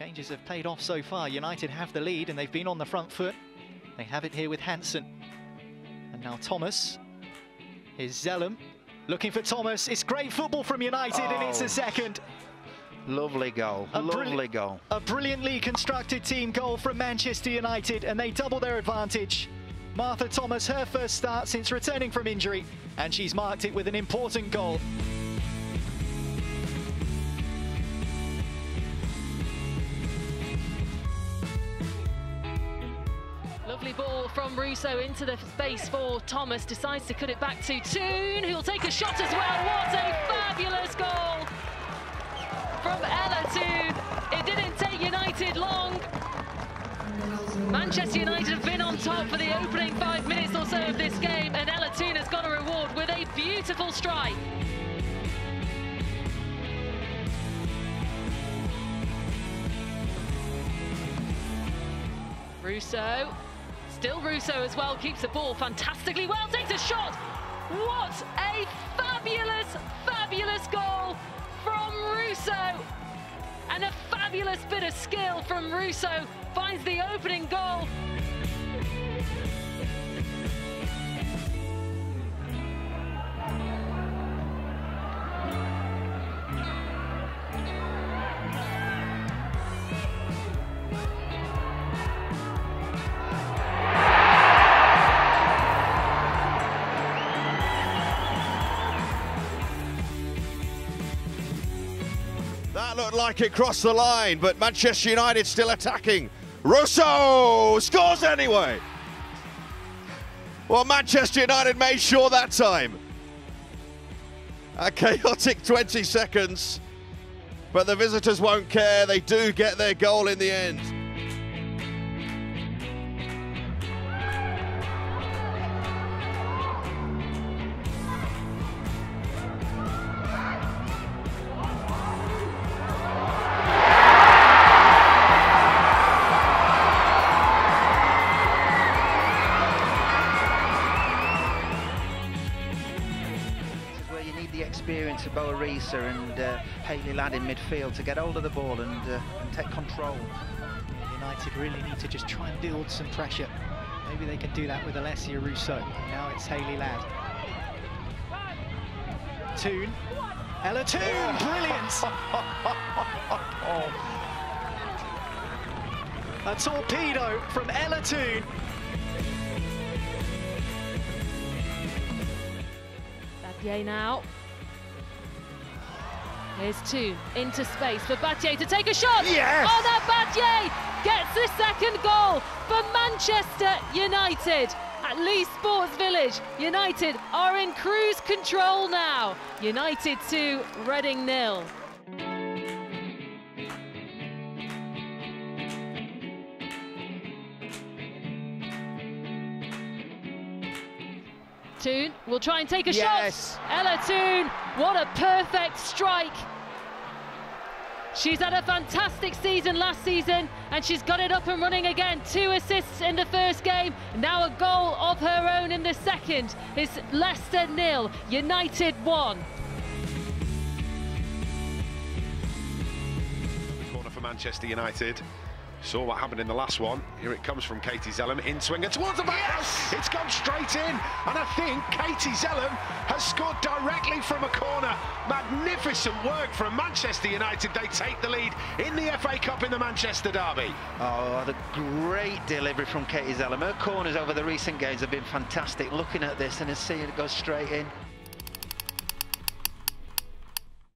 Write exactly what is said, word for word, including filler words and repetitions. Changes have paid off so far. United have the lead and they've been on the front foot. They have it here with Hansen. And now Thomas. Here's Zelem. Looking for Thomas. It's great football from United oh. and it's a second. Lovely goal, a lovely goal. A brilliantly constructed team goal from Manchester United and they double their advantage. Martha Thomas, her first start since returning from injury, and she's marked it with an important goal. Lovely ball from Russo into the space for Thomas, decides to cut it back to Toone, who'll take a shot as well. What a fabulous goal from Ella Toone. It didn't take United long. Manchester United have been on top for the opening five minutes or so of this game, and Ella Toone has got a reward with a beautiful strike. Russo, still Russo as well, keeps the ball fantastically well, takes a shot. What a fabulous, fabulous goal from Russo. And a fabulous bit of skill from Russo, finds the opening goal. That looked like it crossed the line, but Manchester United still attacking. Russo scores anyway. Well, Manchester United made sure that time. A chaotic twenty seconds, but the visitors won't care. They do get their goal in the end. Experience of Boerisa and uh, Hayley Ladd in midfield to get hold of the ball and, uh, and take control. United really need to just try and build some pressure. Maybe they can do that with Alessia Russo. Now it's Hayley Ladd. Toone. Ella Toone, brilliant! A torpedo from Ella Toone. Batier now. Here's Toone into space for Batier to take a shot. Yes! Oh, that Batier gets the second goal for Manchester United. At Lee Sports Village, United are in cruise control now. United two, Reading nil. Toone will try and take a yes. shot. Ella Toone, what a perfect strike. She's had a fantastic season last season and she's got it up and running again. Two assists in the first game, now a goal of her own in the second. It's Leicester nil, United one. Corner for Manchester United. Saw what happened in the last one. Here it comes from Katie Zelem, in swing and towards the back. Yes! It's gone straight in, and I think Katie Zelem has scored directly from a corner. Magnificent work from Manchester United. They take the lead in the F A Cup in the Manchester derby. Oh, the great delivery from Katie Zelem. Her corners over the recent games have been fantastic. Looking at this and seeing it go straight in.